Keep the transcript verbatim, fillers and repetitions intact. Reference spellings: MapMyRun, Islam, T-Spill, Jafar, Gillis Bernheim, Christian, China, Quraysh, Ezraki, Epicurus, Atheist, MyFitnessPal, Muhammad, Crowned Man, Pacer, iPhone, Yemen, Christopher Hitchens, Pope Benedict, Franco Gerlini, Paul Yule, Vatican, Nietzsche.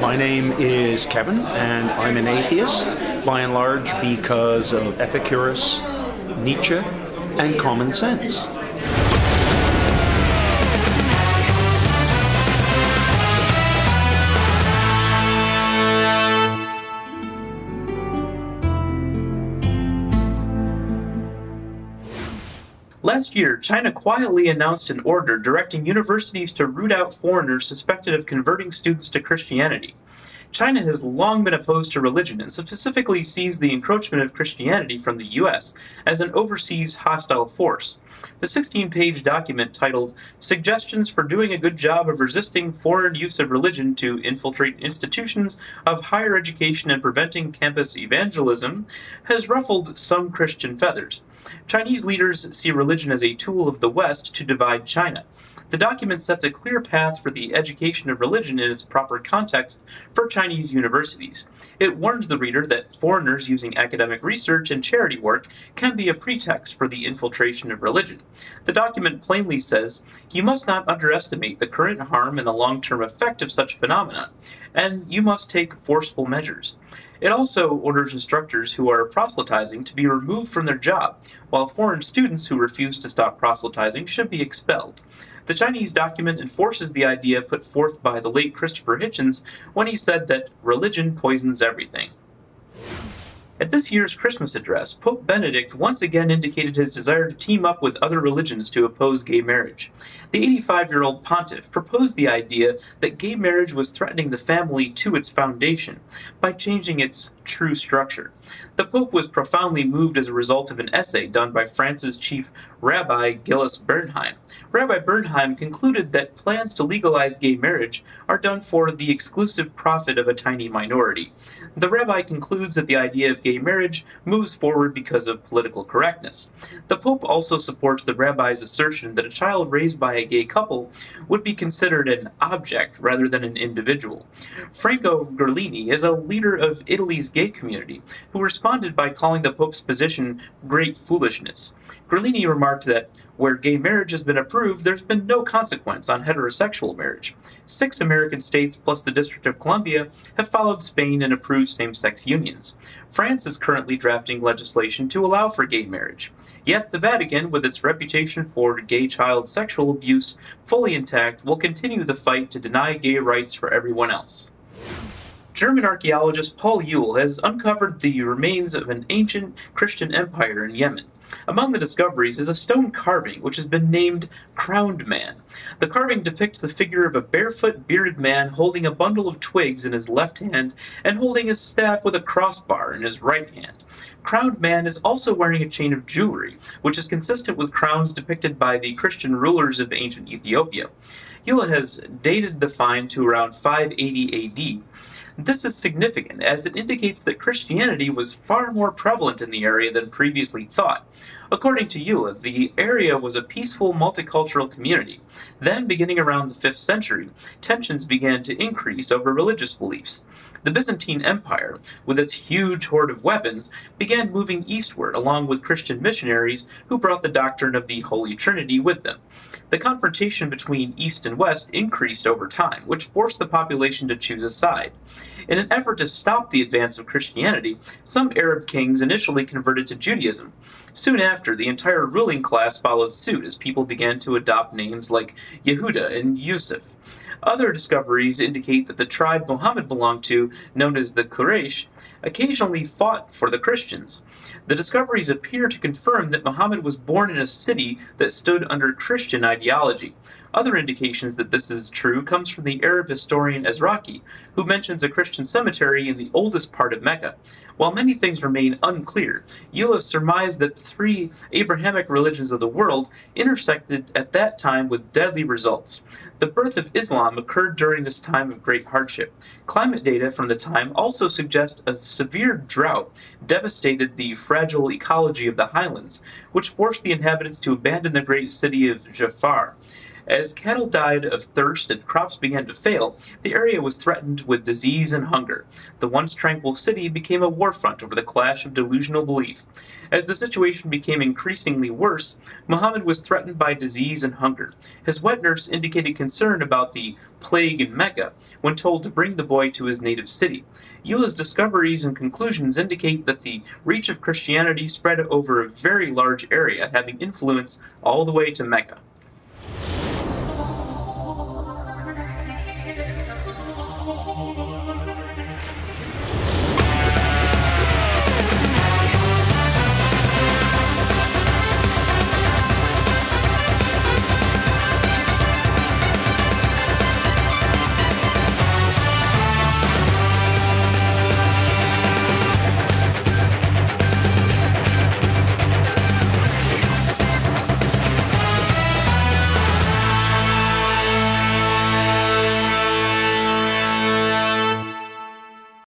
My name is Kevin, and I'm an atheist, by and large, because of Epicurus, Nietzsche, and common sense. Last year, China quietly announced an order directing universities to root out foreigners suspected of converting students to Christianity. China has long been opposed to religion and specifically sees the encroachment of Christianity from the U S as an overseas hostile force. The sixteen page document titled "Suggestions for Doing a Good Job of Resisting Foreign Use of Religion to Infiltrate Institutions of Higher Education and Preventing Campus Evangelism" has ruffled some Christian feathers. Chinese leaders see religion as a tool of the West to divide China. The document sets a clear path for the education of religion in its proper context for Chinese universities. It warns the reader that foreigners using academic research and charity work can be a pretext for the infiltration of religion. The document plainly says, "You must not underestimate the current harm and the long-term effect of such phenomena, and you must take forceful measures." It also orders instructors who are proselytizing to be removed from their job, while foreign students who refuse to stop proselytizing should be expelled. The Chinese document enforces the idea put forth by the late Christopher Hitchens when he said that religion poisons everything. At this year's Christmas address, Pope Benedict once again indicated his desire to team up with other religions to oppose gay marriage. The eighty-five-year-old pontiff proposed the idea that gay marriage was threatening the family to its foundation by changing its true structure. The Pope was profoundly moved as a result of an essay done by France's chief rabbi, Gillis Bernheim. Rabbi Bernheim concluded that plans to legalize gay marriage are done for the exclusive profit of a tiny minority. The rabbi concludes that the idea of gay marriage moves forward because of political correctness. The Pope also supports the rabbi's assertion that a child raised by a gay couple would be considered an object rather than an individual. Franco Gerlini is a leader of Italy's gay community who responded by calling the Pope's position great foolishness. Gerlini remarked that where gay marriage has been approved, there's been no consequence on heterosexual marriage. Six American states plus the District of Columbia have followed Spain and approved same-sex unions. France is currently drafting legislation to allow for gay marriage. Yet the Vatican, with its reputation for gay child sexual abuse fully intact, will continue the fight to deny gay rights for everyone else. German archaeologist Paul Yule has uncovered the remains of an ancient Christian empire in Yemen. Among the discoveries is a stone carving which has been named Crowned Man. The carving depicts the figure of a barefoot, bearded man holding a bundle of twigs in his left hand and holding a staff with a crossbar in his right hand. Crowned Man is also wearing a chain of jewelry, which is consistent with crowns depicted by the Christian rulers of ancient Ethiopia. Yule has dated the find to around five eighty A D. This is significant, as it indicates that Christianity was far more prevalent in the area than previously thought. According to Yule, the area was a peaceful multicultural community. Then, beginning around the fifth century, tensions began to increase over religious beliefs. The Byzantine Empire, with its huge hoard of weapons, began moving eastward along with Christian missionaries who brought the doctrine of the Holy Trinity with them. The confrontation between East and West increased over time, which forced the population to choose a side. In an effort to stop the advance of Christianity, some Arab kings initially converted to Judaism. Soon after, the entire ruling class followed suit as people began to adopt names like Yehuda and Yusuf. Other discoveries indicate that the tribe Muhammad belonged to, known as the Quraysh, occasionally fought for the Christians. The discoveries appear to confirm that Muhammad was born in a city that stood under Christian ideology. Other indications that this is true comes from the Arab historian Ezraki, who mentions a Christian cemetery in the oldest part of Mecca. While many things remain unclear, Yule surmised that the three Abrahamic religions of the world intersected at that time with deadly results. The birth of Islam occurred during this time of great hardship. Climate data from the time also suggest a severe drought devastated the fragile ecology of the highlands, which forced the inhabitants to abandon the great city of Jafar. As cattle died of thirst and crops began to fail, the area was threatened with disease and hunger. The once tranquil city became a war front over the clash of delusional belief. As the situation became increasingly worse, Muhammad was threatened by disease and hunger. His wet nurse indicated concern about the plague in Mecca when told to bring the boy to his native city. Yule's discoveries and conclusions indicate that the reach of Christianity spread over a very large area, having influence all the way to Mecca.